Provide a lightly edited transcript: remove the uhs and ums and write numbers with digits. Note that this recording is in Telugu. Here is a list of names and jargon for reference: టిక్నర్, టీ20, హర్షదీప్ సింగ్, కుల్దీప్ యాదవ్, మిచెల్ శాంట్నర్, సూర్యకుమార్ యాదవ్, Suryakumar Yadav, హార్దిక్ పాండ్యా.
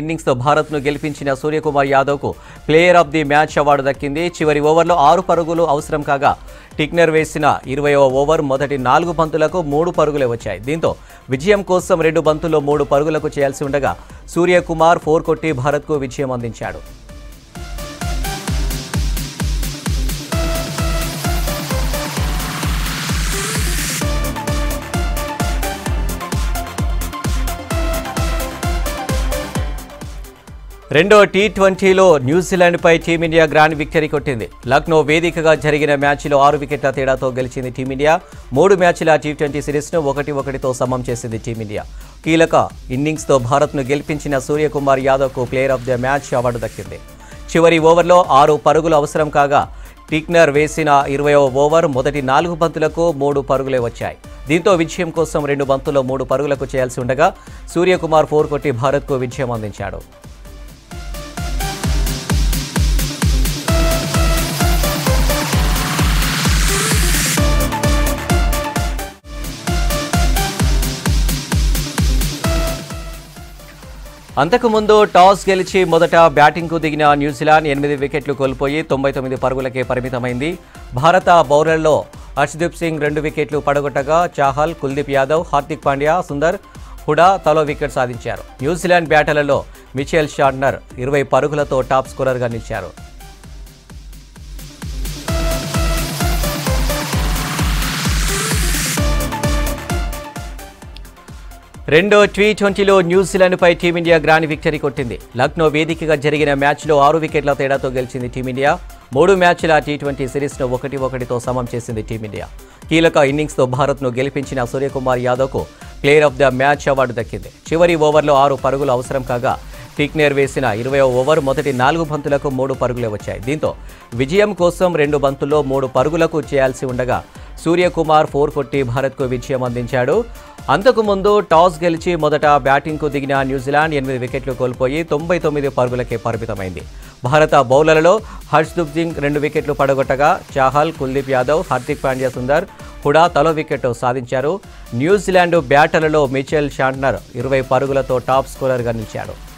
इन्निंग्स तो भारत नु गेलिपिंचिन सूर्यकुमार यादव को player of the match award दक्किंदी। चिवरी ओवर्लो 6 पరుగులు అవసరం కాగా టిక్నర్ వేసిన 20వ ఓవర్ మొదటి 4 బంతులకు 3 పరుగులే వచ్చాయి। దీంతో విజయం కోసం 2 బంతుల్లో 3 పరుగులకు చేయాల్సి ఉండగా సూర్యకుమార్ 4 కొట్టి భారత్కు విజయం అందించాడు। రెండో టీ20లో న్యూజిలాండ్ పై టీమ్ ఇండియా గ్రాండ్ విక్టరీ కొట్టింది। లక్నో వేదికగా జరిగిన మ్యాచ్ లో 6 వికెట్ల తేడాతో గెలిచింది టీమ్ ఇండియా। 3 మ్యాచ్ల టీ20 సిరీస్ ను 1-1 తో సమం చేసింది టీమ్ ఇండియా। కీలక ఇన్నింగ్స్ తో భారత్ ను గెలిపించిన సూర్యకుమార్ యాదవ్ కు player of the match award దక్కింది। చివరి ఓవర్లో 6 పరుగులు అవసరం కాగా టిక్నర్ వేసిన 20వ ఓవర్ మొదటి 4 బంతులకు 3 పరుగులే వచ్చాయి। దీంతో విజయం కోసం 2 బంతుల్లో 3 పరుగులకు చేయాల్సి ఉండగా సూర్యకుమార్ 4 కొట్టి భారత్ కు విజయం అందించాడు। అంతకుముందు టాస్ గెలిచి మొదట బ్యాటింగ్కు దిగిన న్యూజిలాండ్ 8 వికెట్లు కోల్పోయి 99 పరుగులకే పరిమితమైంది। భారత బౌలర్లో హర్షదీప్ సింగ్ 2 వికెట్లు పడగొట్టగా చాహల్, కుల్దీప్ యాదవ్, హార్దిక్ పాండ్యా, సుందర్, హుడా తలో వికెట్ సాధించారు। న్యూజిలాండ్ బ్యాటర్లలో మిచెల్ శాంట్నర్ 20 పరుగులతో టాప్ స్కోరర్గా నిలిచారు। రెండో టీ20లో న్యూజిలాండ్ పై టీమ్ ఇండియా గ్రాండ్ విక్టరీ కొట్టింది। లక్నో వేదికగా జరిగిన మ్యాచ్ లో 6 వికెట్ల తేడాతో గెలిచింది టీమ్ ఇండియా। 3 మ్యాచ్ల టీ20 సిరీస్ ను 1-1 సమం చేసింది టీమ్ ఇండియా। కీలక ఇన్నింగ్స్ తో భారత్ ను గెలిపించిన సూర్యకుమార్ యాదవ్ కు player of the match award దక్కింది। చివరి ఓవర్లో 6 పరుగులు అవసరం కాగా టిక్నర్ వేసిన 20వ ఓవర్ మొదటి 4 బంతులకు 3 పరుగులే వచ్చాయి। దీంతో విజయం కోసం 2 బంతుల్లో 3 పరుగులకు చేయాల్సి ఉండగా సూర్యకుమార్ 4 కొట్టి భారత్కు విజయం అందించాడు। అంతకుముందు టాస్ గెలిచి మొదట బ్యాటింగ్కు దిగిన న్యూజిలాండ్ 8 వికెట్లు కోల్పోయి 99 పరుగులకే పరిమితమైంది। భారత బౌలర్లలో హర్షదీప్ సింగ్ 2 వికెట్లు పడగొట్టగా చాహల్, కుల్దీప్ యాదవ్, హార్దిక్ పాండ్యా, సుందర్, హుడా తలో వికెట్ సాధించారు। న్యూజిలాండ్ బ్యాటర్లలో మిచెల్ శాంట్నర్ 20 పరుగులతో టాప్ స్కోరర్గా నిలిచాడు।